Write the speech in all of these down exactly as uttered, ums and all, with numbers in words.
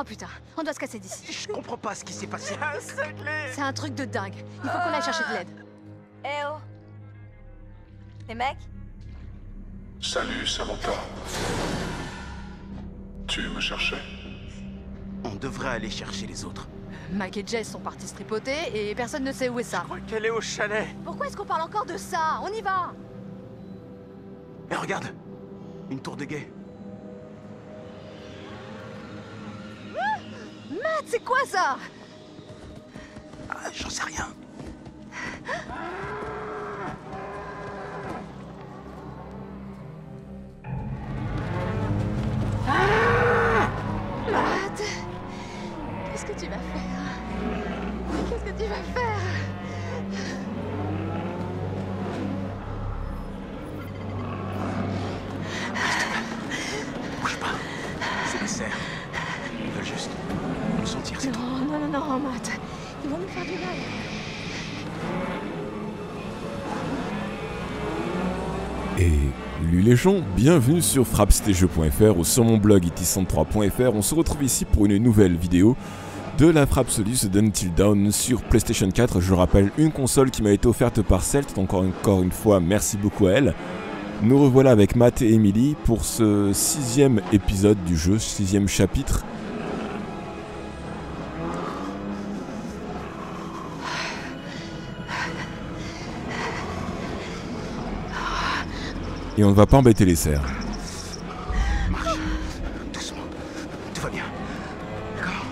Oh putain, on doit se casser d'ici. Je comprends pas ce qui s'est passé. C'est un truc de dingue. Il faut qu'on aille chercher de l'aide. Eh oh. Les mecs? Salut, Samantha. Tu me cherchais? On devrait aller chercher les autres. Mike et Jess sont partis se tripoter et personne ne sait où est ça. Je crois qu'elle est au chalet. Pourquoi est-ce qu'on parle encore de ça? On y va. Mais regarde, une tour de guet. Ah, Matt, c'est quoi ça? Ah, j'en sais rien. Qu'est-ce que tu vas faire? Qu'est-ce que tu vas faire? Bouge pas. C'est des cerfs. Ils veulent juste nous sentir, c'est tout. Non, non, non, non, Matt. Ils vont nous faire du mal. Et... Salut les gens, bienvenue sur frapstes jeux point F R ou sur mon blog i t six trois point F R. On se retrouve ici pour une nouvelle vidéo de la Frapsoluce d'Until Dawn sur PlayStation quatre. Je rappelle, une console qui m'a été offerte par Celtes, encore, encore une fois, merci beaucoup à elle. Nous revoilà avec Matt et Emily pour ce sixième épisode du jeu, sixième chapitre. Et on ne va pas embêter les cerfs. Marche, doucement, tout va bien. D'accord,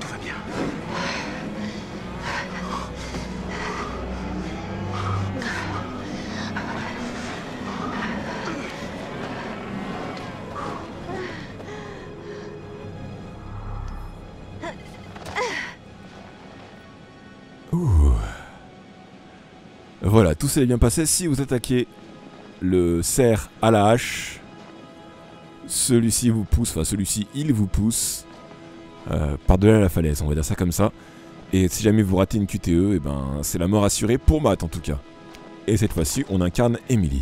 tout va bien. Ouh. Voilà, tout s'est bien passé. Si vous attaquez le cerf à la hache, celui-ci vous pousse, enfin celui-ci il vous pousse euh, par-delà la falaise, on va dire ça comme ça. Et si jamais vous ratez une Q T E, et ben c'est la mort assurée pour Matt en tout cas. Et cette fois-ci on incarne Emily.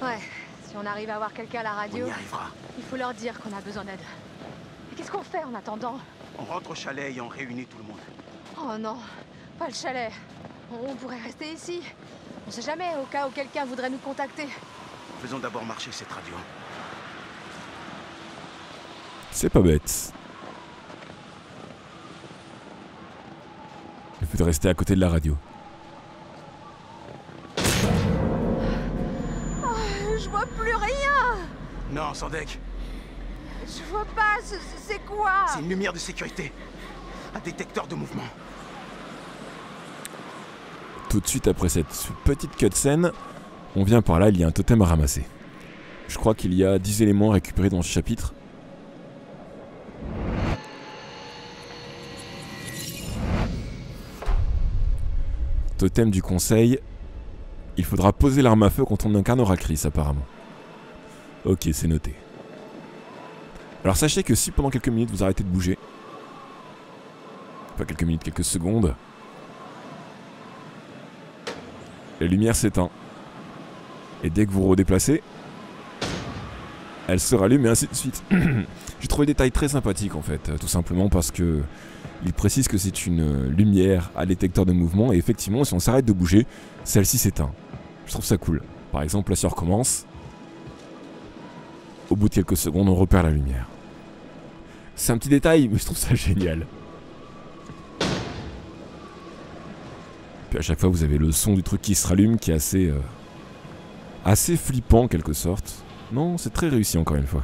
Ouais, si on arrive à avoir quelqu'un à la radio, on y arrivera. Il faut leur dire qu'on a besoin d'aide. Mais qu'est-ce qu'on fait en attendant? On rentre au chalet et on réunit tout le monde. Oh non, pas le chalet. On pourrait rester ici. On sait jamais, au cas où quelqu'un voudrait nous contacter. Faisons d'abord marcher cette radio. C'est pas bête. Il faut rester à côté de la radio. Oh, je vois plus rien. Non, Sandek. Je vois pas, c'est quoi? C'est une lumière de sécurité. Un détecteur de mouvement. Tout de suite après cette petite cutscene, on vient par là, il y a un totem à ramasser. Je crois qu'il y a dix éléments récupérés dans ce chapitre. Totem du conseil. Il faudra poser l'arme à feu quand on incarnera Chris apparemment. Ok, c'est noté. Alors sachez que si pendant quelques minutes vous arrêtez de bouger, enfin quelques minutes, quelques secondes, la lumière s'éteint. Et dès que vous vous redéplacez, elle se rallume et ainsi de suite. J'ai trouvé des détails très sympathiques en fait, tout simplement parce que il précise que c'est une lumière à détecteur de mouvement et effectivement si on s'arrête de bouger, celle-ci s'éteint. Je trouve ça cool. Par exemple, là si on recommence, au bout de quelques secondes on repère la lumière. C'est un petit détail mais je trouve ça génial. Puis à chaque fois vous avez le son du truc qui se rallume qui est assez euh, assez flippant en quelque sorte. Non, c'est très réussi encore une fois.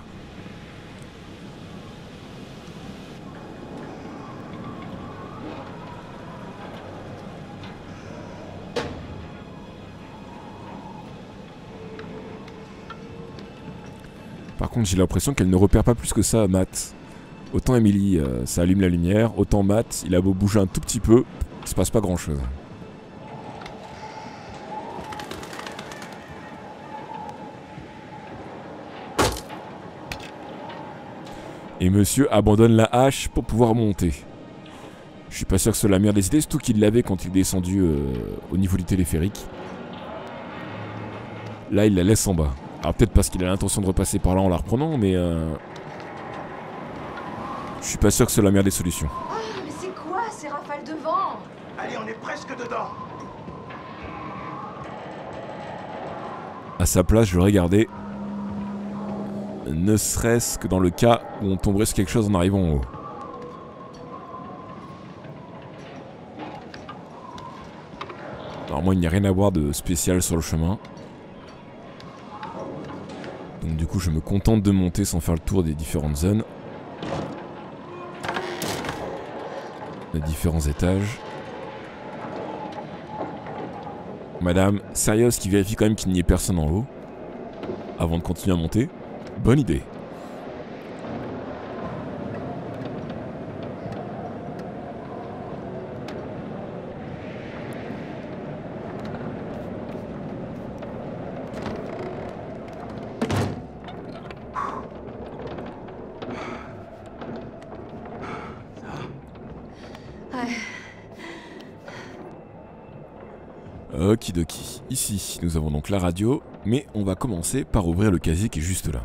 Par contre j'ai l'impression qu'elle ne repère pas plus que ça à Matt. Autant Emily euh, ça allume la lumière, autant Matt il a beau bouger un tout petit peu, il se passe pas grand chose. Et monsieur abandonne la hache pour pouvoir monter. Je suis pas sûr que c'est la meilleure des idées, surtout qu'il l'avait quand il est descendu euh, au niveau du téléphérique. Là, il la laisse en bas. Alors peut-être parce qu'il a l'intention de repasser par là en la reprenant, mais euh... je suis pas sûr que c'est la meilleure des solutions. Ah, mais c'est quoi ces rafales de vent? Allez, on est presque dedans. À sa place, je regardais, ne serait-ce que dans le cas où on tomberait sur quelque chose en arrivant en haut. Normalement, il n'y a rien à voir de spécial sur le chemin. Donc du coup, je me contente de monter sans faire le tour des différentes zones. Les différents étages. Madame, sérieuse qui vérifie quand même qu'il n'y ait personne en haut avant de continuer à monter. Bonne idée. Okidoki. Ici, nous avons donc la radio, mais on va commencer par ouvrir le casier qui est juste là.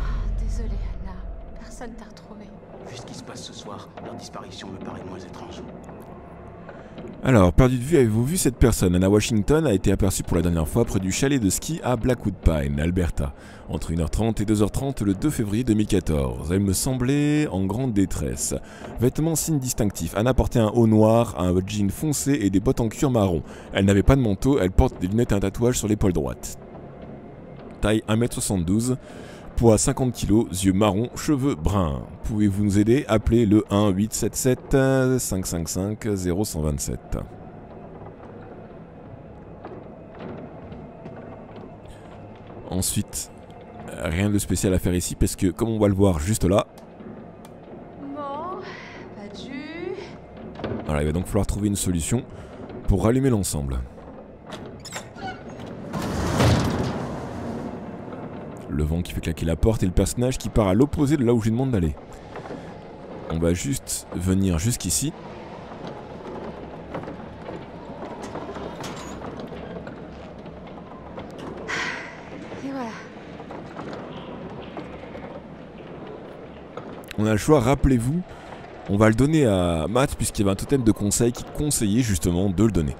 Oh, désolée Anna, personne t'a retrouvée. Vu ce qui se passe ce soir, leur disparition me paraît moins étrange. Alors, perdu de vue, avez-vous vu cette personne? Anna Washington a été aperçue pour la dernière fois près du chalet de ski à Blackwood Pines, Alberta, entre une heure trente et deux heures trente le deux février deux mille quatorze. Elle me semblait en grande détresse. Vêtements signes distinctifs. Anna portait un haut noir, un jean foncé et des bottes en cuir marron. Elle n'avait pas de manteau, elle porte des lunettes et un tatouage sur l'épaule droite. Taille un mètre soixante-douze, poids cinquante kilos, yeux marrons, cheveux bruns. Pouvez-vous nous aider? Appelez le un huit sept sept cinq cinq cinq zéro un deux sept. Ensuite, rien de spécial à faire ici parce que comme on va le voir juste là... Bon, pas dû. Voilà, il va donc falloir trouver une solution pour rallumer l'ensemble. Le vent qui fait claquer la porte et le personnage qui part à l'opposé de là où je lui demande d'aller. On va juste venir jusqu'ici. Et voilà. On a le choix, rappelez-vous, on va le donner à Matt puisqu'il y avait un totem de conseil qui conseillait justement de le donner.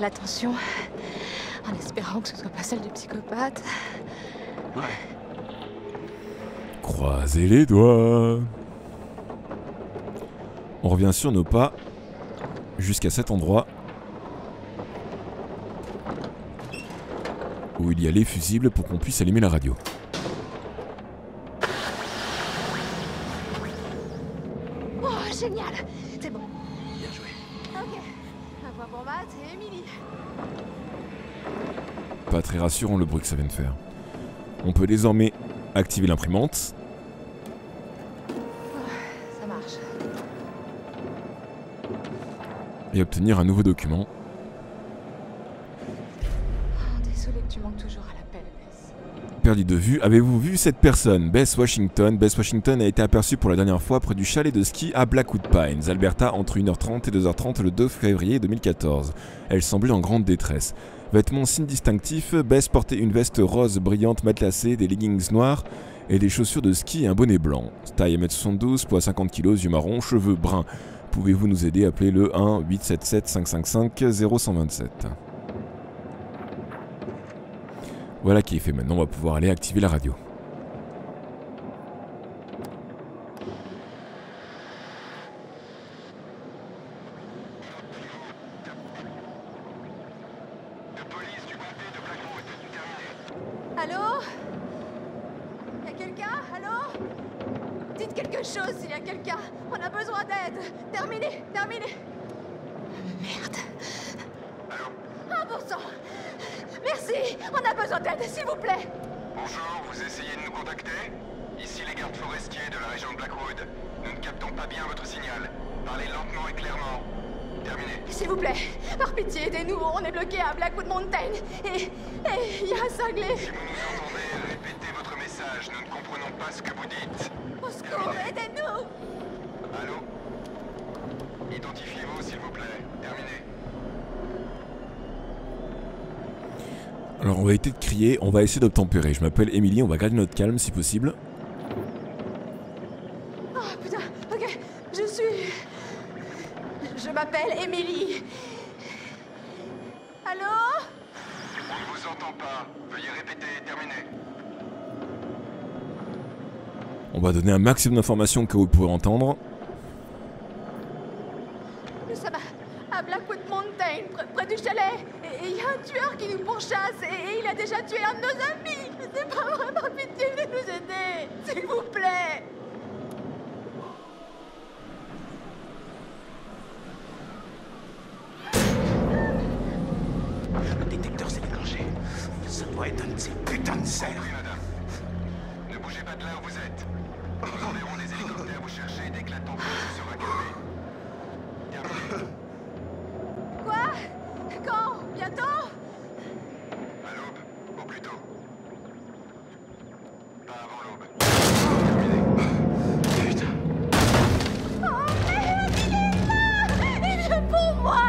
L'attention en espérant que ce soit pas celle du psychopathe. Ouais. Croisez les doigts. On revient sur nos pas jusqu'à cet endroit où il y a les fusibles pour qu'on puisse allumer la radio. Oh, génial! C'est bon. Bien joué. Ok. Pas très rassurant le bruit que ça vient de faire. On peut désormais activer l'imprimante. Ça marche. Et obtenir un nouveau document. Oh, désolé que tu manques toujours à l'appel, Bess. Perdu de vue, avez-vous vu cette personne? Beth Washington. Beth Washington a été aperçue pour la dernière fois près du chalet de ski à Blackwood Pines, Alberta, entre une heure trente et deux heures trente le deux février deux mille quatorze. Elle semblait en grande détresse. Vêtements signes distinctifs, Bess portait une veste rose brillante matelassée, des leggings noirs et des chaussures de ski et un bonnet blanc. Taille un mètre soixante-douze, poids cinquante kilos, yeux marrons, cheveux bruns. Pouvez-vous nous aider? Appelez le un huit sept sept cinq cinq cinq zéro un deux sept. Voilà qui est fait, maintenant on va pouvoir aller activer la radio. Blackwood, nous ne captons pas bien votre signal. Parlez lentement et clairement. Terminé. S'il vous plaît, par pitié, aidez-nous, on est bloqué à Blackwood Mountain. Et... et... il y a un cinglé. Si vous nous entendez, répétez votre message, nous ne comprenons pas ce que vous dites. Au secours, aidez-nous. Allô? Identifiez-vous, s'il vous plaît. Terminé. Alors on va éviter de crier, on va essayer d'obtempérer. Je m'appelle Émilie, on va garder notre calme si possible. Oh putain, ok, je suis... Je m'appelle Émilie. Allô? On ne vous entend pas, veuillez répéter, terminer. On va donner un maximum d'informations que vous pourrez entendre. Nous sommes à Blackwood Mountain, pr près du chalet. Il y a un tueur qui nous pourchasse et, et il a déjà tué un de nos amis. C'est pas vrai, par pitié, venez nous aider, s'il vous plaît. Le détecteur s'est déclenché. Ça doit être un de ces putains de cerfs. Oui, madame. Ne bougez pas de là où vous êtes. Nous enverrons les hélicoptères vous chercher dès que la tempête se sera calmée. Terminé. Quoi? Quand? Bientôt? À l'aube, au plus tôt. Pas avant l'aube. Terminé. Putain. Oh merde, il est là! Il vient pour moi!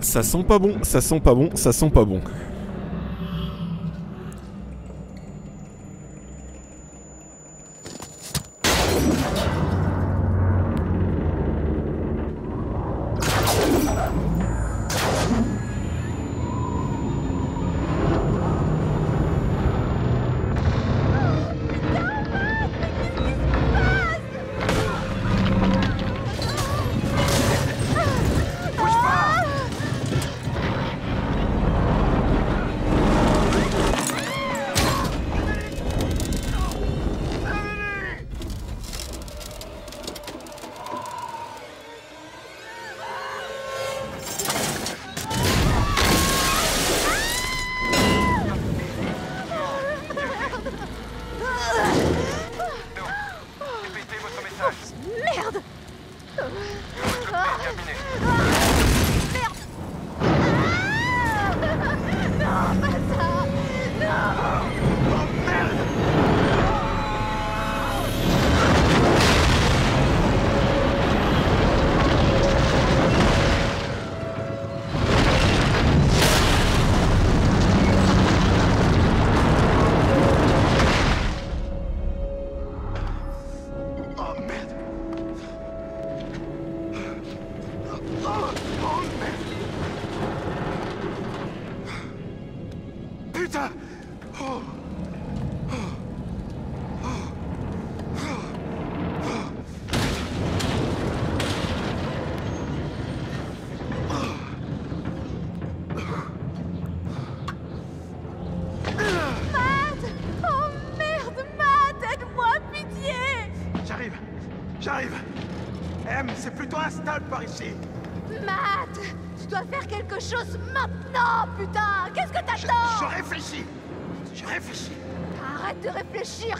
Ça sent pas bon, ça sent pas bon, ça sent pas bon.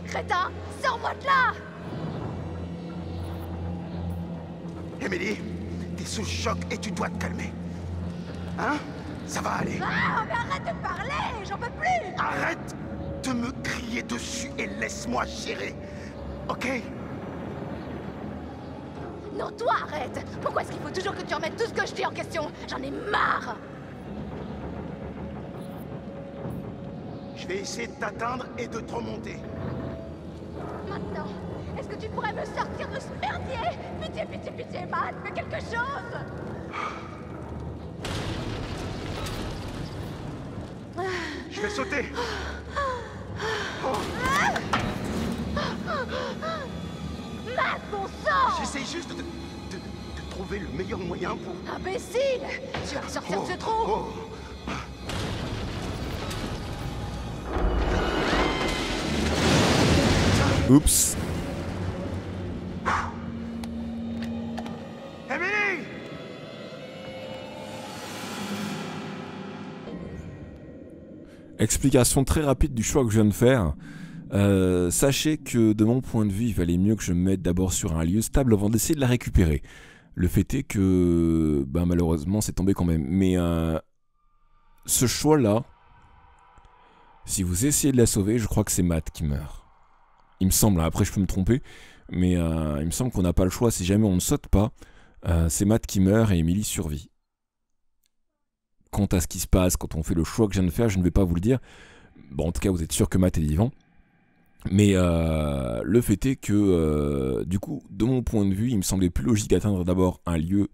Crétin, sors-moi de là! Émilie, t'es sous choc et tu dois te calmer. Hein? Ça va aller. Ah, mais arrête de parler, j'en peux plus! Arrête de me crier dessus et laisse-moi gérer, ok? Non, toi, arrête! Pourquoi est-ce qu'il faut toujours que tu remettes tout ce que je dis en question? J'en ai marre! Je vais essayer de t'atteindre et de te remonter. Maintenant, est-ce que tu pourrais me sortir de ce merdier? Pitié, pitié, pitié, Matt, fais quelque chose! Je vais sauter! Oh. Matt, bon sang! J'essaie juste de, de, de trouver le meilleur moyen pour... Imbécile! Tu vas te sortir oh. de ce trou! Oh. Oups. Émilie! Explication très rapide du choix que je viens de faire. Euh, sachez que de mon point de vue, il valait mieux que je me mette d'abord sur un lieu stable avant d'essayer de la récupérer. Le fait est que bah, malheureusement c'est tombé quand même. Mais euh, ce choix-là, si vous essayez de la sauver, je crois que c'est Matt qui meurt. Il me semble, après je peux me tromper, mais euh, il me semble qu'on n'a pas le choix. Si jamais on ne saute pas, euh, c'est Matt qui meurt et Emily survit. Quant à ce qui se passe, quand on fait le choix que je viens de faire, je ne vais pas vous le dire. Bon, en tout cas, vous êtes sûr que Matt est vivant. Mais euh, le fait est que, euh, du coup, de mon point de vue, il me semblait plus logique d'atteindre d'abord un lieu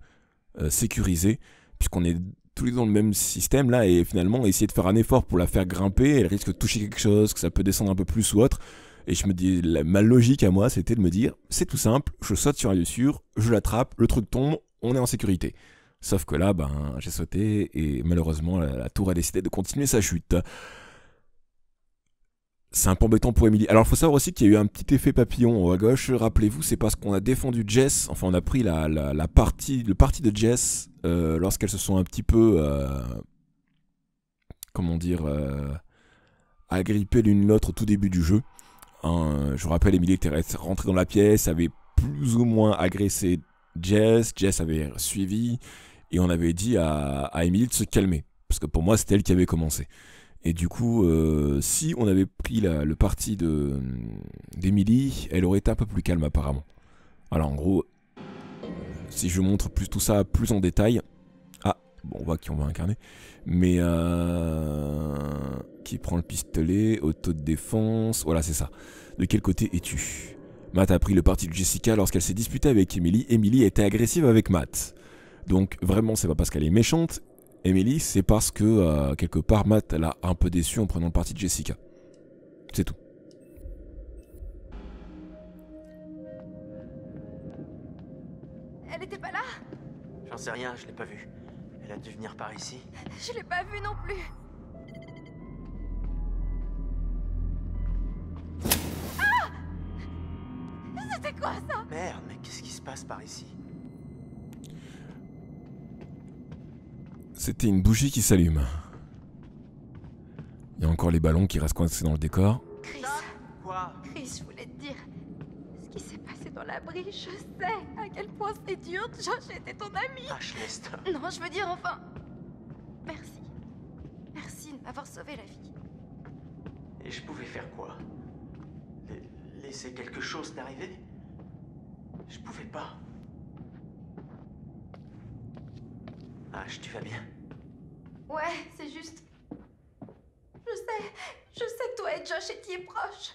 euh, sécurisé, puisqu'on est tous les deux dans le même système, là, et finalement, essayer de faire un effort pour la faire grimper, elle risque de toucher quelque chose, que ça peut descendre un peu plus ou autre, et je me dis, la, ma logique à moi, c'était de me dire, c'est tout simple, je saute sur un lieu sûr, je l'attrape, le truc tombe, on est en sécurité. Sauf que là, ben, j'ai sauté, et malheureusement, la, la tour a décidé de continuer sa chute. C'est un peu embêtant pour Emily. Alors il faut savoir aussi qu'il y a eu un petit effet papillon en haut à gauche. Rappelez-vous, c'est parce qu'on a défendu Jess, enfin on a pris la, la, la partie, le parti de Jess euh, lorsqu'elles se sont un petit peu, euh, comment dire, euh, agrippées l'une l'autre au tout début du jeu. Hein, je vous rappelle, Emily était rentrée dans la pièce, avait plus ou moins agressé Jess, Jess avait suivi, et on avait dit à, à Emily de se calmer, parce que pour moi c'était elle qui avait commencé. Et du coup, euh, si on avait pris la, le parti d'Emily, elle aurait été un peu plus calme apparemment. Alors en gros, si je montre plus tout ça plus en détail... Ah, bon, on voit qui on va incarner. Mais euh, qui prend le pistolet, auto de défense, voilà c'est ça. De quel côté es-tu? Matt a pris le parti de Jessica lorsqu'elle s'est disputée avec Emily. Emily était agressive avec Matt. Donc vraiment, c'est pas parce qu'elle est méchante. Emily, c'est parce que, euh, quelque part, Matt l'a un peu déçu en prenant le parti de Jessica. C'est tout. Elle était pas là? J'en sais rien, je l'ai pas vue. Elle a dû venir par ici. Je l'ai pas vue non plus. Ah! C'était quoi ça? Merde, mais qu'est-ce qui se passe par ici? C'était une bougie qui s'allume. Il y a encore les ballons qui restent coincés dans le décor. Chris, quoi? Chris, je voulais te dire ce qui s'est passé dans l'abri. Je sais à quel point c'est dur. Josh était ton ami. Ah, je laisse toi. Non, je veux dire enfin. Merci. Merci de m'avoir sauvé la vie. Et je pouvais faire quoi? Laisser quelque chose t'arriver? Je pouvais pas. Ah, tu vas bien? Ouais, c'est juste... Je sais, je sais que toi et Josh étiez proches.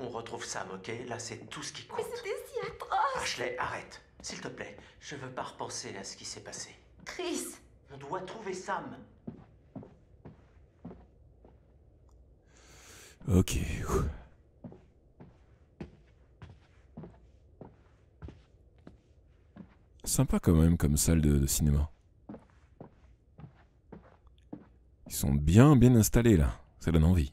On retrouve Sam, ok? Là, c'est tout ce qui compte. Mais c'était si atroce! Ashley, arrête. S'il te plaît, je veux pas repenser à ce qui s'est passé. Chris! On doit trouver Sam. Ok. Sympa quand même comme salle de, de cinéma. Ils sont bien bien installés là, ça donne envie.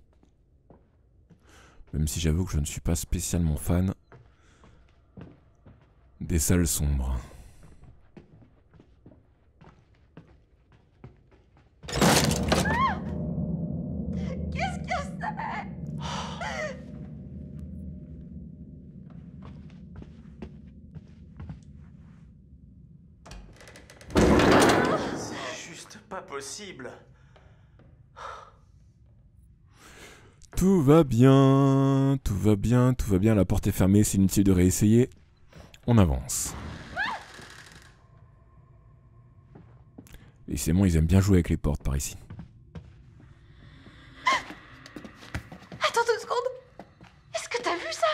Même si j'avoue que je ne suis pas spécialement fan des salles sombres. Ah! Qu'est-ce que c'est? Oh! C'est juste pas possible. Tout va bien, tout va bien, tout va bien, la porte est fermée, c'est inutile de réessayer. On avance. Et c'est bon, ils aiment bien jouer avec les portes par ici. Attends deux secondes. Est-ce que t'as vu ça?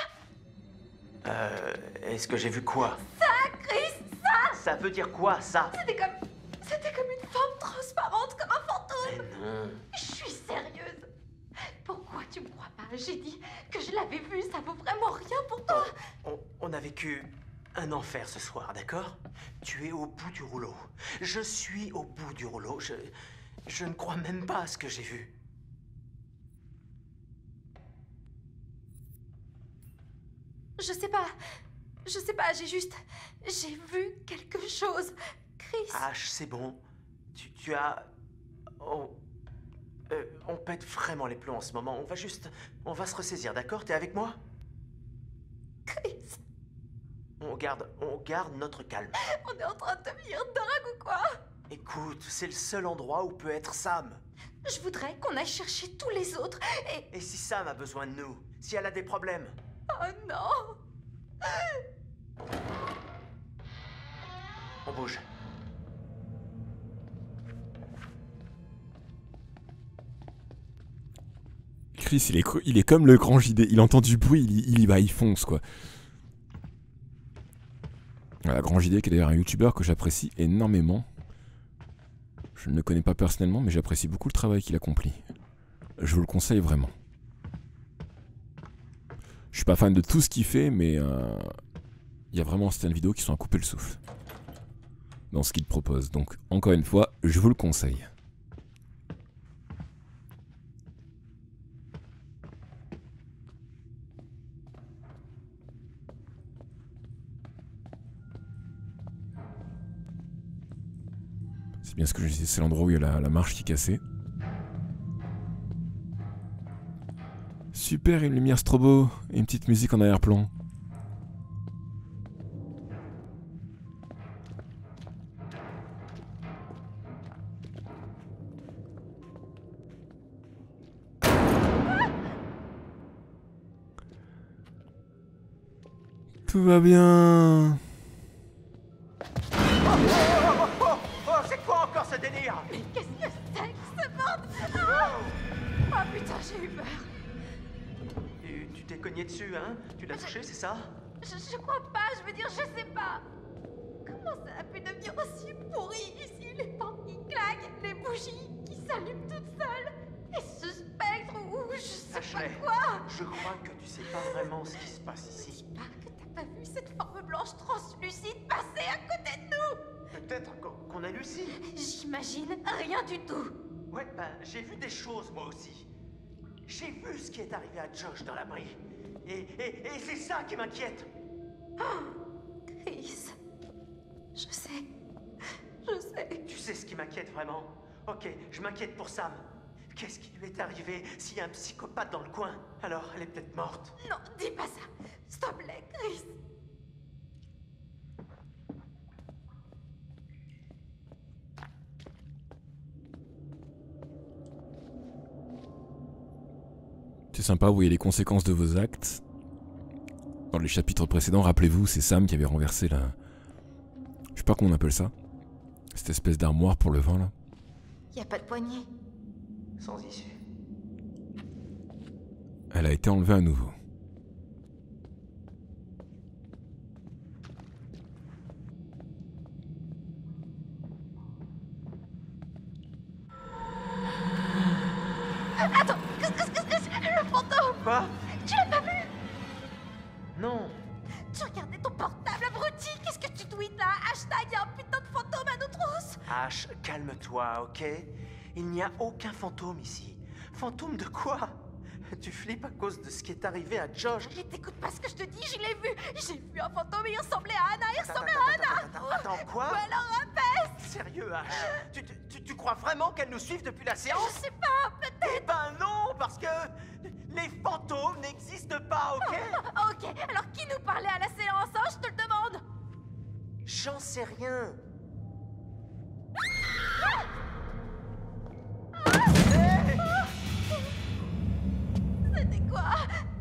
Euh... Est-ce que j'ai vu quoi? Ça, Chris, ça! Ça veut dire quoi, ça? C'était comme... C'était comme une forme transparente, comme un fantôme. Mais non. Je suis sérieuse. Pourquoi tu me crois pas? J'ai dit que je l'avais vu, ça vaut vraiment rien pour toi. On, on, on a vécu un enfer ce soir, d'accord? Tu es au bout du rouleau. Je suis au bout du rouleau. Je, je ne crois même pas à ce que j'ai vu. Je sais pas. Je sais pas, j'ai juste... J'ai vu quelque chose. Chris... H, c'est bon. Tu, tu as... Oh... Euh, on pète vraiment les plombs en ce moment. On va juste... On va se ressaisir, d'accord? T'es avec moi? Chris... On garde... On garde notre calme. On est en train de devenir dingue ou quoi? Écoute, c'est le seul endroit où peut être Sam. Je voudrais qu'on aille chercher tous les autres et... Et si Sam a besoin de nous? Si elle a des problèmes? Oh non! On bouge. Chris, il est, il est comme le grand J D, il entend du bruit, il, il y va, il fonce quoi. Voilà, grand J D qui est d'ailleurs un youtubeur que j'apprécie énormément. Je ne le connais pas personnellement, mais j'apprécie beaucoup le travail qu'il accomplit. Je vous le conseille vraiment. Je suis pas fan de tout ce qu'il fait, mais il euh, y a vraiment certaines vidéos qui sont à couper le souffle dans ce qu'il propose. Donc encore une fois, je vous le conseille. C'est bien ce que je disais, c'est l'endroit où il y a la, la marche qui est cassée. Super, une lumière strobo et une petite musique en arrière-plan. Tout va bien. Dessus, hein? Tu l'as touché, c'est ça? je, je crois pas, je veux dire, je sais pas. Comment ça a pu devenir aussi pourri ici? Les portes qui claquent, les bougies qui s'allument toutes seules, et ce spectre ou je sais Ashley, pas quoi. Je crois que tu sais pas vraiment ce qui se passe ici. Je sais pas que t'as pas vu cette forme blanche translucide passer à côté de nous. Peut-être qu'on hallucine. J'imagine rien du tout. Ouais, ben, j'ai vu des choses moi aussi. J'ai vu ce qui est arrivé à Josh dans l'abri. Et, et, et c'est ça qui m'inquiète. Oh, Chris. Je sais. Je sais. Tu sais ce qui m'inquiète vraiment? Ok, je m'inquiète pour Sam. Qu'est-ce qui lui est arrivé? S'il y a un psychopathe dans le coin, alors elle est peut-être morte. Non, dis pas ça. S'il te plaît, Chris. C'est sympa, vous voyez les conséquences de vos actes. Dans les chapitres précédents, rappelez-vous, c'est Sam qui avait renversé la... Je sais pas comment on appelle ça. Cette espèce d'armoire pour le vin, là. Y a pas de poignée. Sans issue. Elle a été enlevée à nouveau. Ok, il n'y a aucun fantôme ici. Fantôme de quoi? Tu flippes à cause de ce qui est arrivé à Josh. Mais t'écoutes pas ce que je te dis, je l'ai vu. J'ai vu un fantôme et il ressemblait à Anna, il ressemblait à Anna. Attends, quoi? Ou alors un peste. Sérieux, Ash? tu, tu, tu crois vraiment qu'elle nous suive depuis la séance? Je sais pas, peut-être. Eh ben non, parce que les fantômes n'existent pas, ok? Oh, ok, alors qui nous parlait à la séance, hein? Je te le demande. J'en sais rien.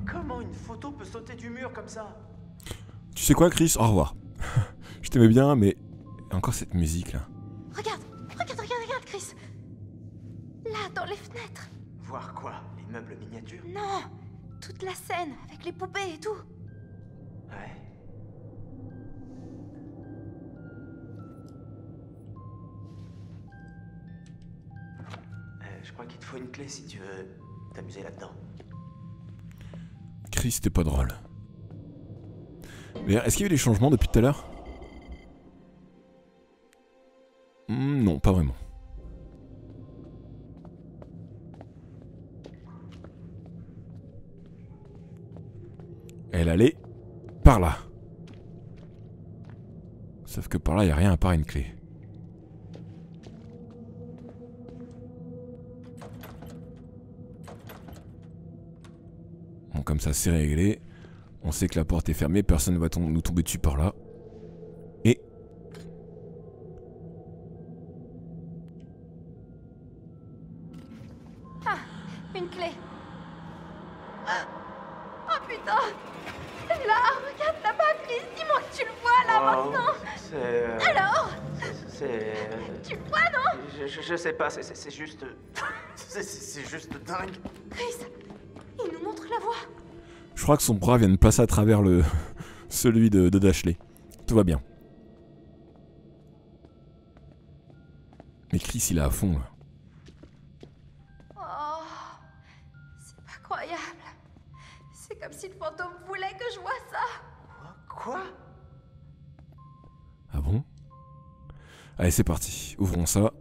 Comment une photo peut sauter du mur comme ça? Tu sais quoi, Chris? Au revoir. Je t'aimais bien, mais... Encore cette musique, là. Regarde, regarde, regarde, regarde, Chris. Là, dans les fenêtres. Voir quoi? Les meubles miniatures? Non, toute la scène, avec les poupées et tout. Ouais. Euh, je crois qu'il te faut une clé si tu veux t'amuser là-dedans. Chris, c'était pas drôle. Mais est-ce qu'il y a eu des changements depuis tout à l'heure? mmh, Non, pas vraiment. Elle allait par là. Sauf que par là, il n'y a rien à part une clé. comme ça c'est réglé. On sait que la porte est fermée, personne ne va nous tomber dessus par là. Et... Ah, une clé. Oh putain, c'est là, regarde là-bas, Chris, dis-moi que tu le vois là oh, maintenant. C'est... Alors C'est... Tu le vois, non? je, je, je sais pas, c'est juste... c'est juste dingue. Chris, il nous montre la voie. Je crois que son bras vient de passer à travers le celui de, de Dashley. Tout va bien. Mais Chris, il est à fond là. Oh, c'est pas croyable. C'est comme si le fantôme voulait que je vois ça. Quoi? Ah bon? Allez, c'est parti. Ouvrons ça.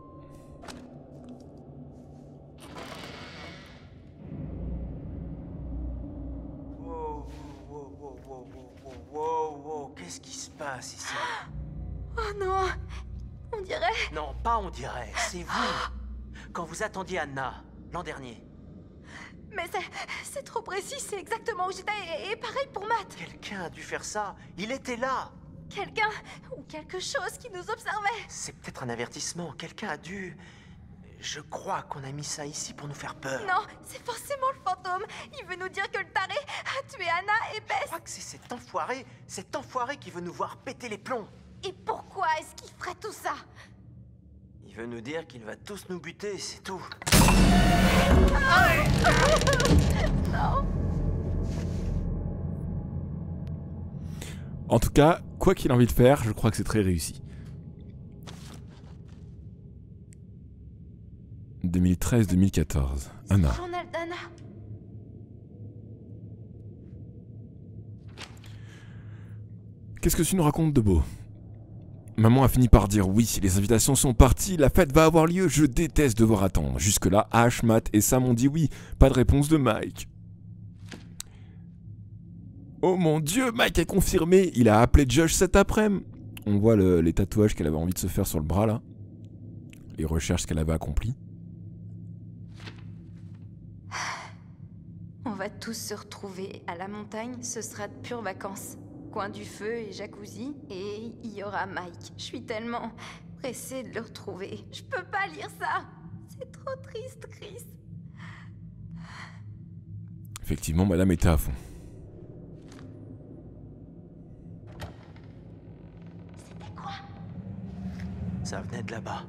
On dirait, c'est vous, quand vous attendiez Anna, l'an dernier. Mais c'est trop précis, c'est exactement où j'étais, et, et pareil pour Matt. Quelqu'un a dû faire ça, il était là. Quelqu'un, ou quelque chose qui nous observait. C'est peut-être un avertissement, quelqu'un a dû... Je crois qu'on a mis ça ici pour nous faire peur. Non, c'est forcément le fantôme, il veut nous dire que le taré a tué Anna et Beth. Je crois que c'est cet enfoiré, cet enfoiré qui veut nous voir péter les plombs. Et pourquoi est-ce qu'il ferait tout ça? Il veut nous dire qu'il va tous nous buter, c'est tout. Non. En tout cas, quoi qu'il a envie de faire, je crois que c'est très réussi. deux mille treize deux mille quatorze. Anna. Qu'est-ce que tu nous racontes de beau? Maman a fini par dire oui, les invitations sont parties, la fête va avoir lieu, je déteste devoir attendre. Jusque-là, Ash, Matt et Sam ont dit oui, pas de réponse de Mike. Oh mon dieu, Mike a confirmé, il a appelé Josh cet après-midi. On voit le, les tatouages qu'elle avait envie de se faire sur le bras là. Les recherches qu'elle avait accomplies. On va tous se retrouver à la montagne, ce sera de pures vacances. Coin du feu et jacuzzi, et il y aura Mike. Je suis tellement pressée de le retrouver. Je peux pas lire ça. C'est trop triste, Chris. Effectivement, madame était à fond. C'était quoi? Ça venait de là-bas.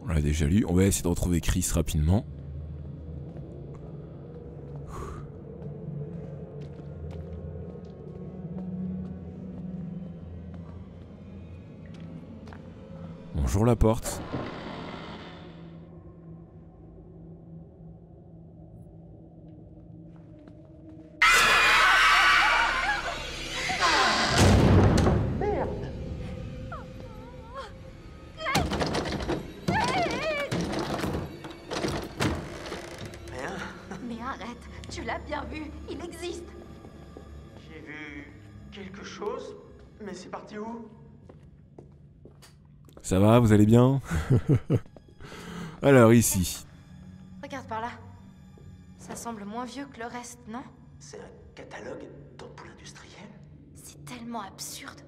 On l'a déjà lu, on va essayer de retrouver Chris rapidement. Bonjour la porte. Ça va, vous allez bien? Alors ici. Regarde par là. Ça semble moins vieux que le reste, non? C'est un catalogue d'ampoules industrielles. C'est tellement absurde.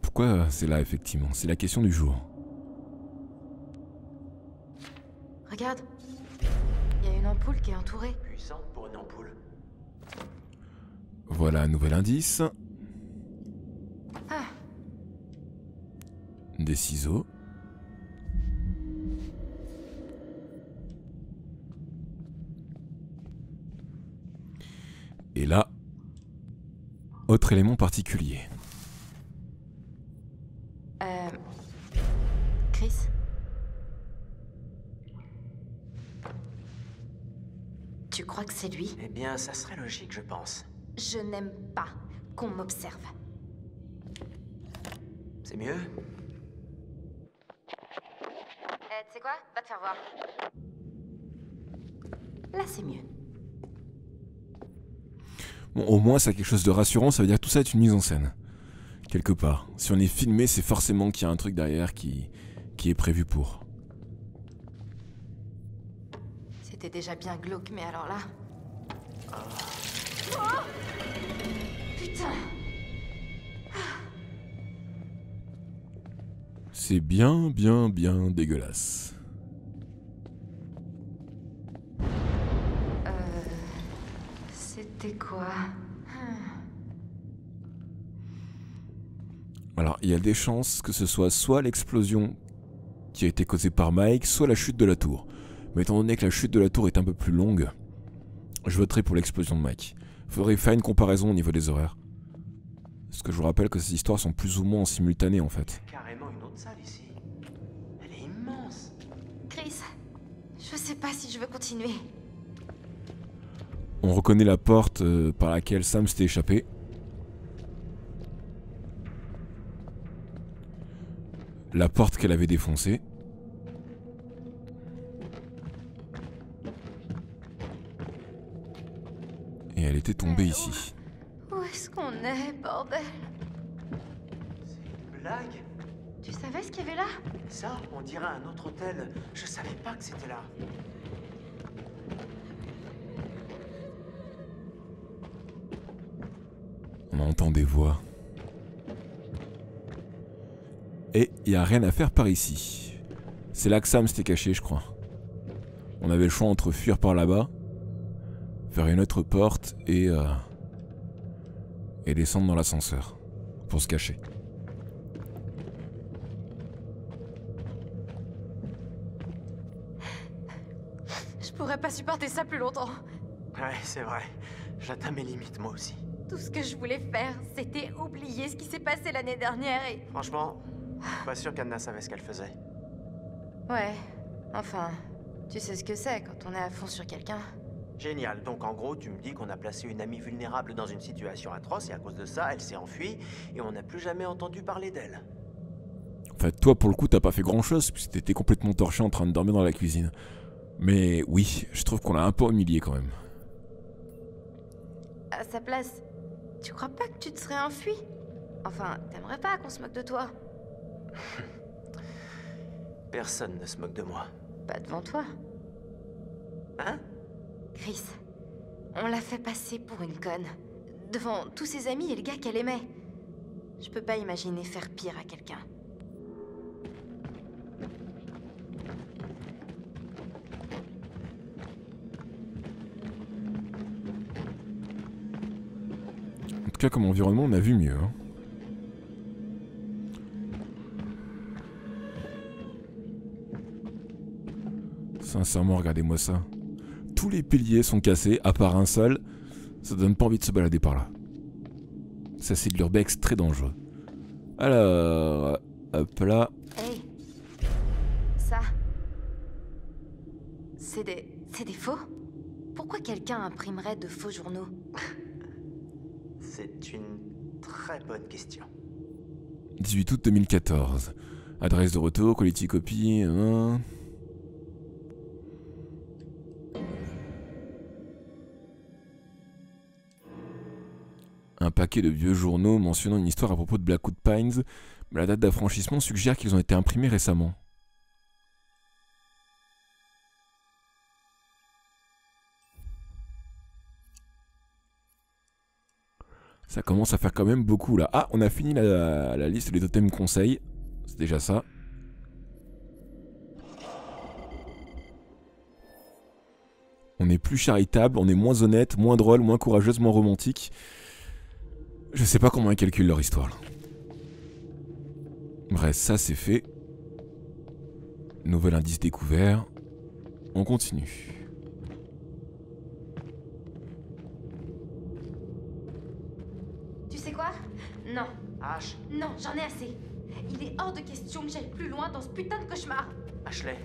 Pourquoi c'est là, effectivement? C'est la question du jour. Regarde. Il y a une ampoule qui est entourée. Puissante pour une ampoule. Voilà un nouvel indice. Des ciseaux. Et là, autre élément particulier. Euh... Chris? Tu crois que c'est lui? Eh bien, ça serait logique, je pense. Je n'aime pas qu'on m'observe. C'est mieux? C'est quoi? Va te faire voir. Là, c'est mieux. Bon, au moins ça a quelque chose de rassurant, ça veut dire que tout ça est une mise en scène. Quelque part. Si on est filmé, c'est forcément qu'il y a un truc derrière qui, qui est prévu pour. C'était déjà bien glauque, mais alors là... Oh. Oh putain. C'est bien, bien, bien dégueulasse. Euh... C'était quoi? Alors, il y a des chances que ce soit soit l'explosion qui a été causée par Mike, soit la chute de la tour. Mais étant donné que la chute de la tour est un peu plus longue, je voterai pour l'explosion de Mike. Faudrait faire une comparaison au niveau des horaires. Parce que je vous rappelle que ces histoires sont plus ou moins en simultané en fait. Carrément une autre salle ici. Elle est immense. Chris, je sais pas si je veux continuer. On reconnaît la porte euh, par laquelle Sam s'était échappé. La porte qu'elle avait défoncée. Et elle était tombée ici. Où est-ce qu'on est, bordel? C'est une blague? Tu savais ce qu'il y avait là? Ça, on dirait un autre hôtel. Je savais pas que c'était là. On entend des voix. Et il n'y a rien à faire par ici. C'est là que Sam s'était caché, je crois. On avait le choix entre fuir par là-bas, vers une autre porte et... Euh, et descendre dans l'ascenseur, pour se cacher. Je pourrais pas supporter ça plus longtemps. Ouais, c'est vrai. J'atteins mes limites, moi aussi. Tout ce que je voulais faire, c'était oublier ce qui s'est passé l'année dernière et... Franchement... Pas sûr qu'Anna savait ce qu'elle faisait. Ouais, enfin, tu sais ce que c'est quand on est à fond sur quelqu'un. Génial, donc en gros, tu me dis qu'on a placé une amie vulnérable dans une situation atroce et à cause de ça, elle s'est enfuie et on n'a plus jamais entendu parler d'elle. En fait, toi pour le coup, t'as pas fait grand chose puisque t'étais complètement torché en train de dormir dans la cuisine. Mais oui, je trouve qu'on l'a un peu humilié quand même. À sa place, tu crois pas que tu te serais enfui? Enfin, t'aimerais pas qu'on se moque de toi? Personne ne se moque de moi. Pas devant toi. Hein? Chris, on l'a fait passer pour une conne. Devant tous ses amis et le gars qu'elle aimait. Je peux pas imaginer faire pire à quelqu'un. En tout cas, comme environnement, on a vu mieux, hein. Sincèrement, regardez-moi ça. Tous les piliers sont cassés, à part un seul. Ça donne pas envie de se balader par là. Ça, c'est de l'urbex très dangereux. Alors... Hop là... Hey. Ça... C'est des... C'est des faux? Pourquoi quelqu'un imprimerait de faux journaux? C'est une très bonne question. dix-huit août deux mille quatorze. Adresse de retour, quality copy... Hein. Un paquet de vieux journaux mentionnant une histoire à propos de Blackwood Pines, mais la date d'affranchissement suggère qu'ils ont été imprimés récemment. Ça commence à faire quand même beaucoup là. Ah, on a fini la, la liste des totems conseils. C'est déjà ça. On est plus charitable, on est moins honnête, moins drôle, moins courageuse, moins romantique. Je sais pas comment ils calculent leur histoire là. Bref, ça c'est fait. Nouvel indice découvert. On continue. Tu sais quoi? Non. H. Non, j'en ai assez. Il est hors de question que j'aille plus loin dans ce putain de cauchemar. Ashley,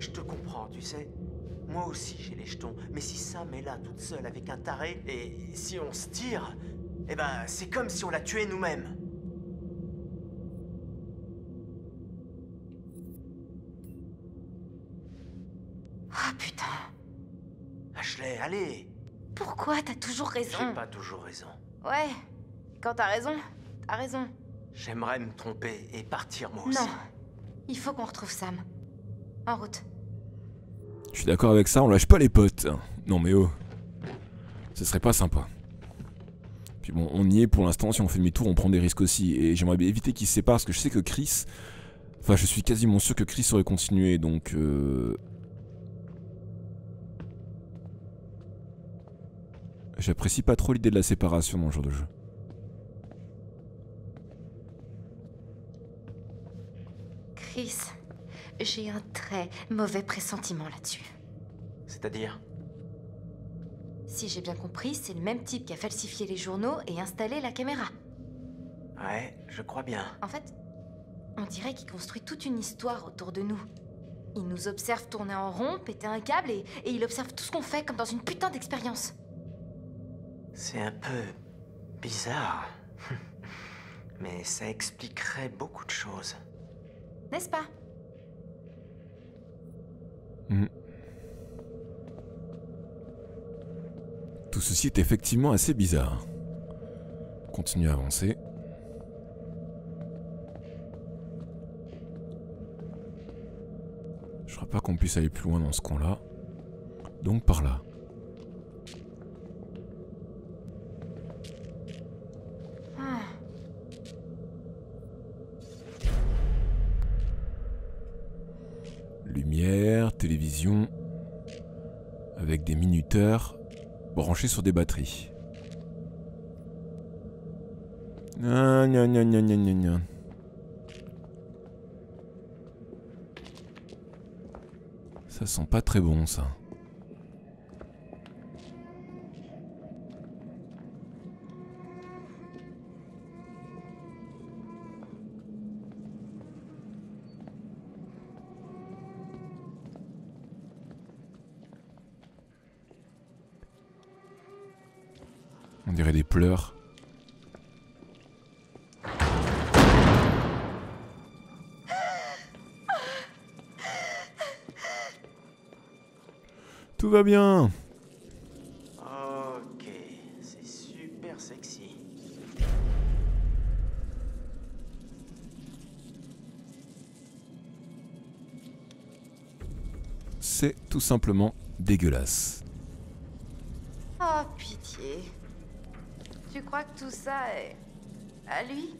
je te comprends, tu sais. Moi aussi j'ai les jetons. Mais si Sam est là toute seule avec un taré, et si on se tire... Eh ben, c'est comme si on la tuait nous-mêmes. Ah, putain. Ashley, allez. Pourquoi t'as toujours raison? J'ai pas toujours raison. Ouais, quand t'as raison, t'as raison. J'aimerais me tromper et partir moi aussi. Non, il faut qu'on retrouve Sam. En route. Je suis d'accord avec ça, on lâche pas les potes. Non mais oh, ce serait pas sympa. Puis bon, on y est pour l'instant, si on fait demi-tour, on prend des risques aussi. Et j'aimerais bien éviter qu'ils se séparent, parce que je sais que Chris... Enfin, je suis quasiment sûr que Chris aurait continué, donc... Euh... J'apprécie pas trop l'idée de la séparation dans le genre de jeu. Chris, j'ai un très mauvais pressentiment là-dessus. C'est-à-dire ? Si j'ai bien compris, c'est le même type qui a falsifié les journaux et installé la caméra. Ouais, je crois bien. En fait, on dirait qu'il construit toute une histoire autour de nous. Il nous observe tourner en rond, péter un câble et, et il observe tout ce qu'on fait comme dans une putain d'expérience. C'est un peu... bizarre. Mais ça expliquerait beaucoup de choses. N'est-ce pas? Mmh. Tout ceci est effectivement assez bizarre. On continue à avancer. Je crois pas qu'on puisse aller plus loin dans ce coin-là. Donc par là. Ah. Lumière, télévision, avec des minuteurs. Branché sur des batteries. Ah, gna, gna, gna, gna, gna. Ça sent pas très bon, ça. On dirait des pleurs. Tout va bien. Ok, c'est super sexy. C'est tout simplement dégueulasse. Oh pitié. Tu crois que tout ça est... à lui?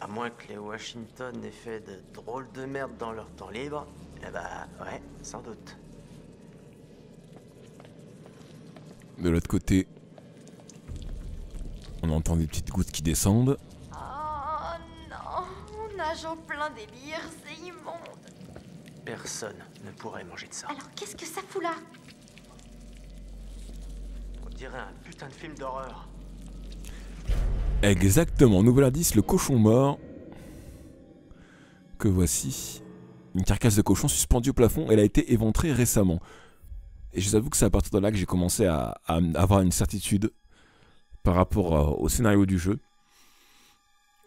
À moins que les Washington aient fait de drôles de merde dans leur temps libre, eh bah ouais, sans doute. De l'autre côté, on entend des petites gouttes qui descendent. Oh non, on nage en plein délire, c'est immonde. Personne ne pourrait manger de ça. Alors qu'est-ce que ça fout là? On dirait un putain de film d'horreur. Exactement, nouvel indice, le cochon mort. Que voici. Une carcasse de cochon suspendue au plafond, elle a été éventrée récemment. Et je vous avoue que c'est à partir de là que j'ai commencé à, à, à avoir une certitude par rapport euh, au scénario du jeu.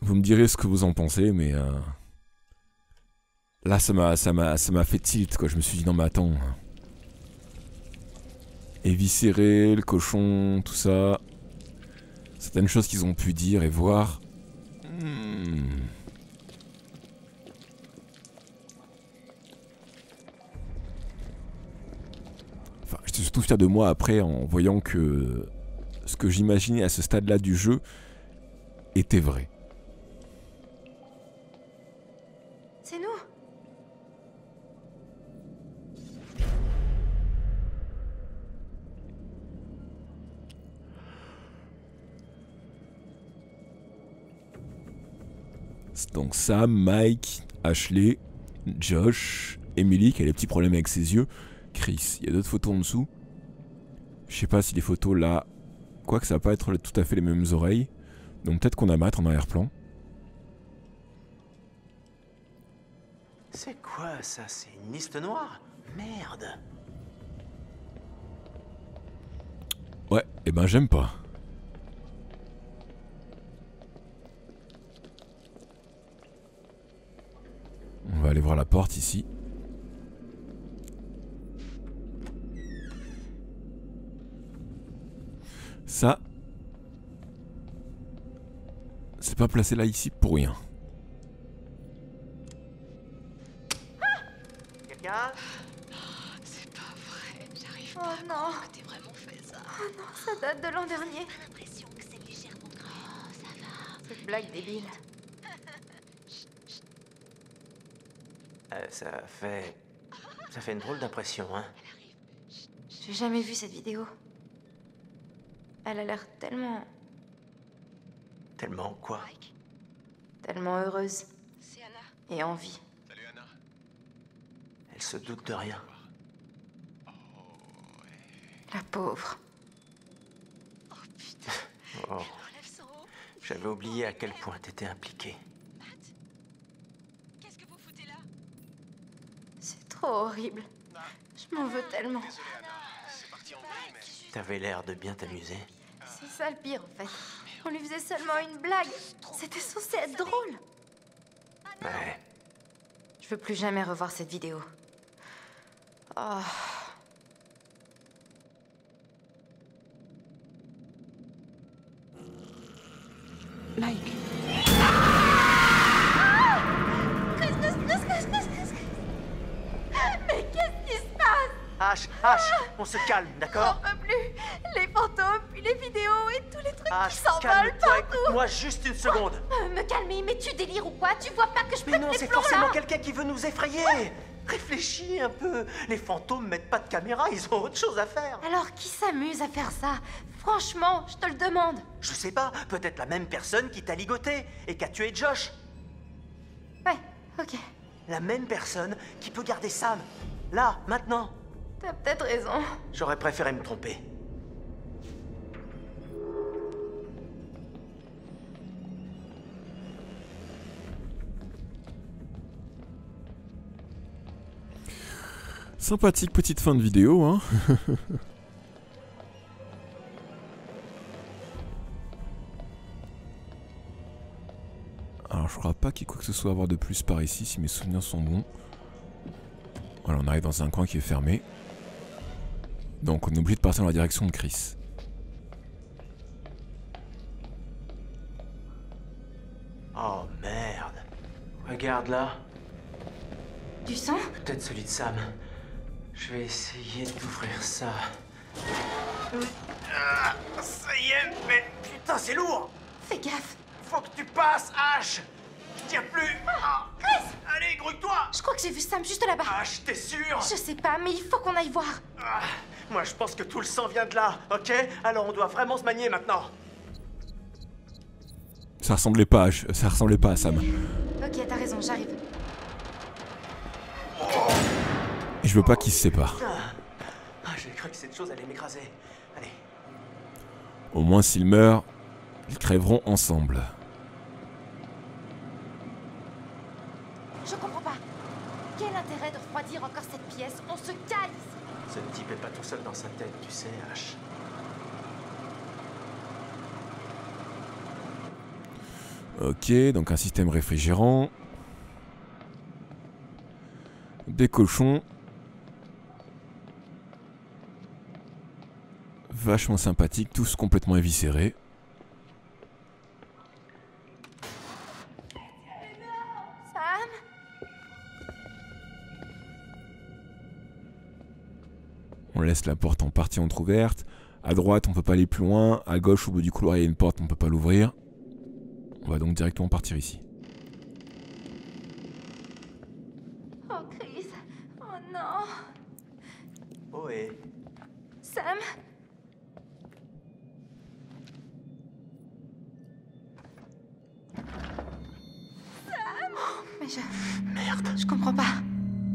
Vous me direz ce que vous en pensez, mais... Euh, là, ça m'a ça m'a, ça m'a fait tilt, quoi. Je me suis dit, non mais attends... Éviscérer, le cochon, tout ça... Certaines choses qu'ils ont pu dire et voir. Hmm. Enfin, j'étais surtout fier de moi après en voyant que ce que j'imaginais à ce stade-là du jeu était vrai. C'est nous. Donc Sam, Mike, Ashley, Josh, Emily qui a des petits problèmes avec ses yeux, Chris. Il y a d'autres photos en dessous. Je sais pas si les photos là... Quoi que ça va pas être tout à fait les mêmes oreilles. Donc peut-être qu'on a Matt en arrière-plan. C'est quoi ça? C'est une liste noire? Merde. Ouais, et ben j'aime pas. On va aller voir la porte ici. ça. C'est pas placé là ici pour rien. Quelqu'un ? C'est pas vrai, j'arrive pas à croire que t'aies vraiment fait ça. Oh non, ça date de l'an dernier. J'ai l'impression que c'est légèrement grave. Oh, ça va. Cette blague débile. Euh, ça fait... ça fait une drôle d'impression, hein. J'ai jamais vu cette vidéo. Elle a l'air tellement... Tellement quoi? Tellement heureuse. C'est Anna. Et en vie. Salut Anna. Elle se doute de rien. Oh, ouais. La pauvre. Oh putain. Oh. J'avais oublié à quel point t'étais impliquée. Matt, qu'est-ce que vous foutez là? C'est trop horrible. Non. Je m'en veux tellement. Désolé, Anna. C'est parti en vrille, mais... T'avais l'air de bien t'amuser. C'est ça le pire en fait. On lui faisait seulement une blague. C'était censé être drôle. Ouais. Je veux plus jamais revoir cette vidéo. Oh. Mike. Ah! Mais qu'est-ce qui se passe? H, H, on se calme, d'accord? On peut plus. Les fantômes, puis les vidéos et tous les trucs ah, qui s'emballent partout. Moi, juste une seconde. Oh, me calmer, mais tu délires ou quoi? Tu vois pas que je peux te... Mais non, c'est forcément quelqu'un qui veut nous effrayer. Quoi? Réfléchis un peu. Les fantômes mettent pas de caméra, ils ont autre chose à faire. Alors, qui s'amuse à faire ça? Franchement, je te le demande. Je sais pas, peut-être la même personne qui t'a ligoté et qui a tué Josh. Ouais, ok. La même personne qui peut garder Sam. Là, maintenant. T'as peut-être raison. J'aurais préféré me tromper. Sympathique petite fin de vidéo, hein. Alors je crois pas qu'il y ait quoi que ce soit à voir de plus par ici, si mes souvenirs sont bons. Voilà, on arrive dans un coin qui est fermé. Donc on est obligé de partir dans la direction de Chris. Oh merde. Regarde là. Du sang? Peut-être celui de Sam. Je vais essayer d'ouvrir ça. Ah, ça y est, mais putain, c'est lourd! Fais gaffe! Faut que tu passes, H! Je tiens plus! Ah, Chris! Allez, grouille-toi! Je crois que j'ai vu Sam juste là-bas. H, t'es sûr? Je sais pas, mais il faut qu'on aille voir. Ah, moi, je pense que tout le sang vient de là, ok? Alors, on doit vraiment se manier maintenant. Ça ressemblait pas à H, ça ressemblait pas à Sam. Ok, t'as raison, j'arrive. Et je veux pas qu'ils se séparent. Ah, j'ai cru que cette chose allait m'écraser. Allez. Au moins s'ils meurent, ils crèveront ensemble. Je comprends pas. Quel intérêt de refroidir encore cette pièce? On se calme. Ce type est pas tout seul dans sa tête, tu sais, H. Ok, donc un système réfrigérant. Des cochons. Vachement sympathique, tous complètement éviscérés. Sam ? On laisse la porte en partie entrouverte. À droite, on peut pas aller plus loin. À gauche, au bout du couloir, il y a une porte, on peut pas l'ouvrir. On va donc directement partir ici. Oh Chris, oh non. Ohé. Sam ? Mais je... Merde. Je comprends pas.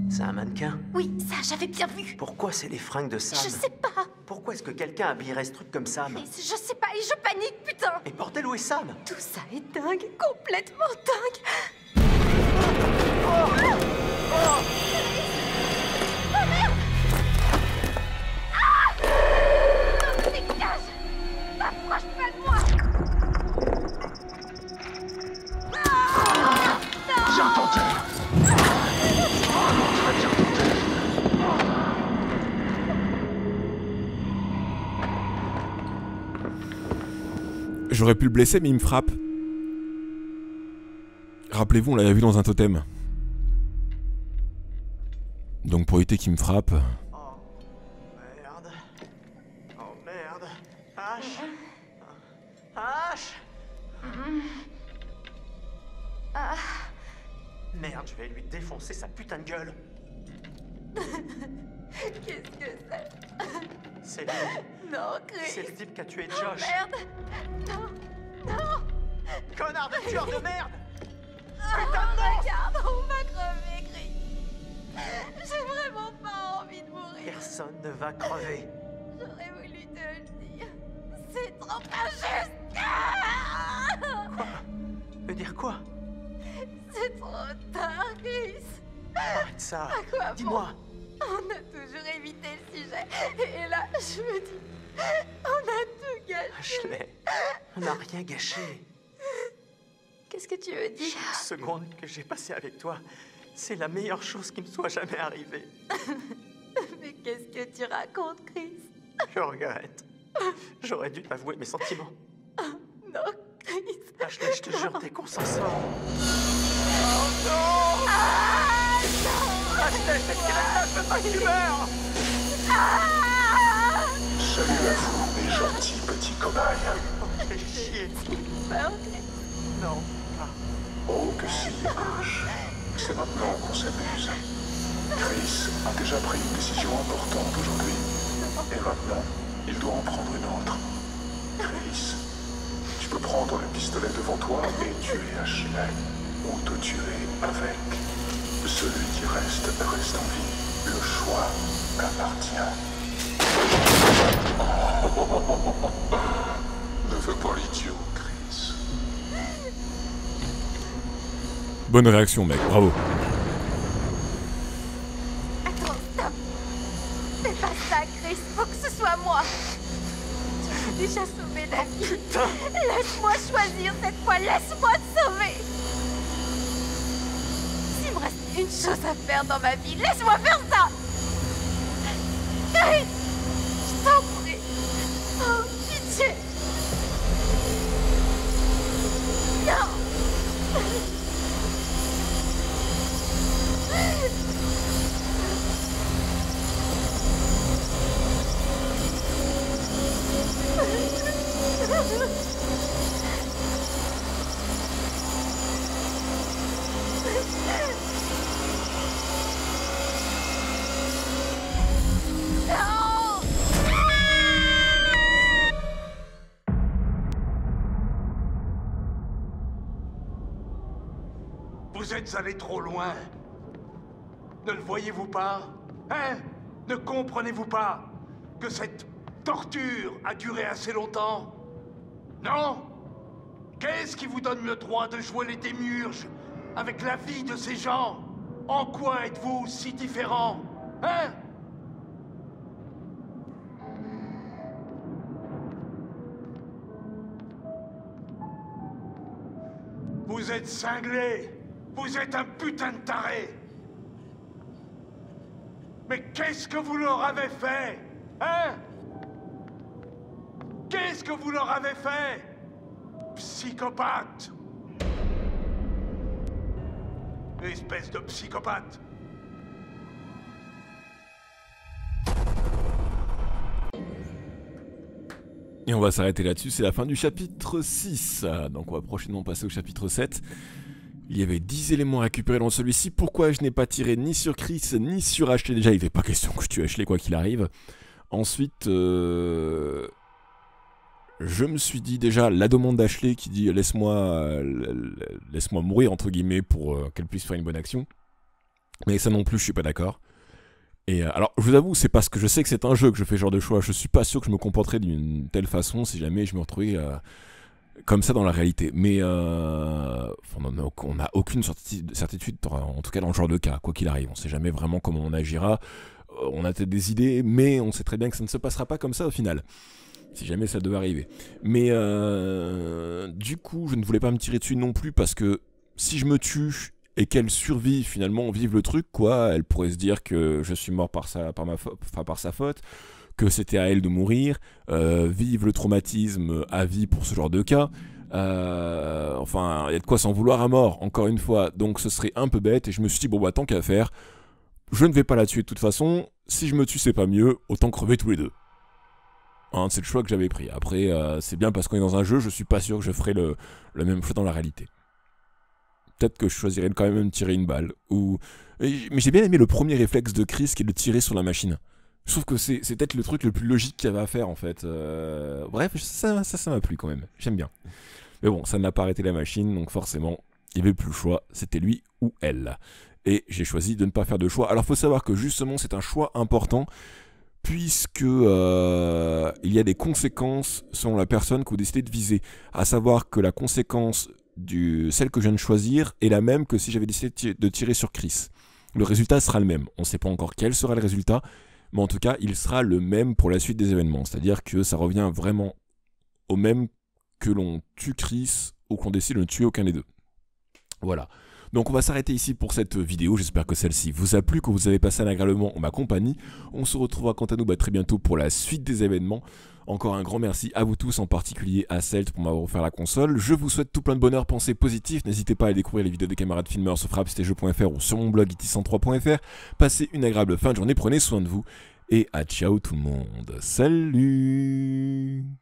C'est un mannequin? Oui, ça, j'avais bien vu. Pourquoi c'est les fringues de Sam? Je sais pas. Pourquoi est-ce que quelqu'un habillerait ce truc comme Sam? Mais je sais pas et je panique, putain. Et bordel, où est Sam? Tout ça est dingue, complètement dingue. Oh oh oh oh merde. Ah non, dégage. T'approches pas de moi. J'aurais pu le blesser, mais il me frappe. Rappelez-vous, on l'avait vu dans un totem. Donc pour éviter qu'il me frappe... Merde, je vais lui défoncer sa putain de gueule. Qu'est-ce que c'est? C'est lui. Non, Chris. C'est le type qui a tué Josh. Oh, merde. Non, non. Connard de tueur de merde. Oh, putain de merde. Regarde, on va crever, Chris. J'ai vraiment pas envie de mourir. Personne ne va crever. J'aurais voulu te le dire. C'est trop injuste. Quoi? Veut dire quoi? C'est trop tard, Chris. Arrête ça. Dis-moi. On a toujours évité le sujet. Et là, je me dis... On a tout gâché. Ashley, on n'a rien gâché. Qu'est-ce que tu veux dire? Chaque seconde que j'ai passée avec toi, c'est la meilleure chose qui me soit jamais arrivée. Mais qu'est-ce que tu racontes, Chris? Je regrette. J'aurais dû t'avouer mes sentiments. Oh, non, Chris. Ashley, je te non. jure, dès qu'on s'en sort... Oh non, ah, non. Ashley, je t'excuse, je veux pas que tu meurs. ah. Salut à vous, mes gentils petits cobayes. Oh, fais chier. Non, pas. Oh, que si, Ash. C'est maintenant qu'on s'amuse. Chris a déjà pris une décision importante aujourd'hui. Et maintenant, il doit en prendre une autre. Chris, tu peux prendre le pistolet devant toi et tuer Ashley. Ou te tuer avec. Celui qui reste, reste en vie. Le choix appartient. Oh. Ne veux pas l'idiot, Chris. Bonne réaction, mec. Bravo. Attends, stop. C'est pas ça, Chris. Faut que ce soit moi. Tu m'as déjà sauvé la vie. Putain. Laisse-moi choisir cette fois. Laisse-moi te sauver. Une chose à faire dans ma vie, laisse-moi faire ça! Chris! Je t'en prie! Oh, pitié! Non! Vous êtes allés trop loin. Ne le voyez-vous pas? Hein? Ne comprenez-vous pas que cette torture a duré assez longtemps? Non? Qu'est-ce qui vous donne le droit de jouer les démiurges avec la vie de ces gens? En quoi êtes-vous si différents? Hein? Vous êtes cinglés. Vous êtes un putain de taré. Mais qu'est-ce que vous leur avez fait? Hein? Qu'est-ce que vous leur avez fait? Psychopathe. Espèce de psychopathe. Et on va s'arrêter là-dessus, c'est la fin du chapitre six. Donc on va prochainement passer au chapitre sept. Il y avait dix éléments à récupérer dans celui-ci. Pourquoi je n'ai pas tiré ni sur Chris, ni sur Ashley? Déjà, il n'était pas question que je tue Ashley, quoi qu'il arrive. Ensuite, euh... je me suis dit déjà, la demande d'Ashley qui dit « Laisse-moi euh, laisse-moi mourir », entre guillemets, pour euh, qu'elle puisse faire une bonne action. Mais ça non plus, je suis pas d'accord. Et euh, alors, je vous avoue, c'est parce que je sais que c'est un jeu que je fais ce genre de choix. Je suis pas sûr que je me comporterais d'une telle façon si jamais je me retrouvais... Euh, comme ça dans la réalité, mais euh, on n'a aucune certitude, en tout cas dans le genre de cas, quoi qu'il arrive, on sait jamais vraiment comment on agira, on a peut-être des idées, mais on sait très bien que ça ne se passera pas comme ça au final, si jamais ça devait arriver. Mais euh, du coup, je ne voulais pas me tirer dessus non plus, parce que si je me tue, et qu'elle survit, finalement on vive le truc, quoi, elle pourrait se dire que je suis mort par sa, par ma fa- par sa faute, que c'était à elle de mourir, euh, vive le traumatisme à vie pour ce genre de cas. Euh, enfin, il y a de quoi s'en vouloir à mort, encore une fois, donc ce serait un peu bête, et je me suis dit, bon bah tant qu'à faire, je ne vais pas la tuer de toute façon, si je me tue c'est pas mieux, autant crever tous les deux. Hein, c'est le choix que j'avais pris, après euh, c'est bien parce qu'on est dans un jeu, je suis pas sûr que je ferai le, le même choix dans la réalité. Peut-être que je choisirais de quand même me tirer une balle, ou... Mais j'ai bien aimé le premier réflexe de Chris qui est de tirer sur la machine. Je trouve que c'est peut-être le truc le plus logique qu'il y avait à faire en fait. Euh, bref, ça, ça, ça m'a plu quand même. J'aime bien. Mais bon, ça n'a pas arrêté la machine, donc forcément, il n'y avait plus le choix. C'était lui ou elle. Et j'ai choisi de ne pas faire de choix. Alors, faut savoir que justement, c'est un choix important, puisque euh, il y a des conséquences selon la personne que vous décidez de viser. À savoir que la conséquence du celle que je viens de choisir est la même que si j'avais décidé de tirer sur Chris. Le résultat sera le même. On ne sait pas encore quel sera le résultat. Mais en tout cas, il sera le même pour la suite des événements. C'est-à-dire que ça revient vraiment au même que l'on tue Chris ou qu'on décide de ne tuer aucun des deux. Voilà. Donc on va s'arrêter ici pour cette vidéo. J'espère que celle-ci vous a plu, que vous avez passé un agréablement en ma compagnie. On se retrouvera quant à nous bah, très bientôt pour la suite des événements. Encore un grand merci à vous tous, en particulier à Celtes pour m'avoir offert la console. Je vous souhaite tout plein de bonheur, pensées positives. N'hésitez pas à aller découvrir les vidéos des camarades filmeurs sur frapstesjeux point F R ou sur mon blog iti six trois point F R. Passez une agréable fin de journée, prenez soin de vous et à ciao tout le monde. Salut!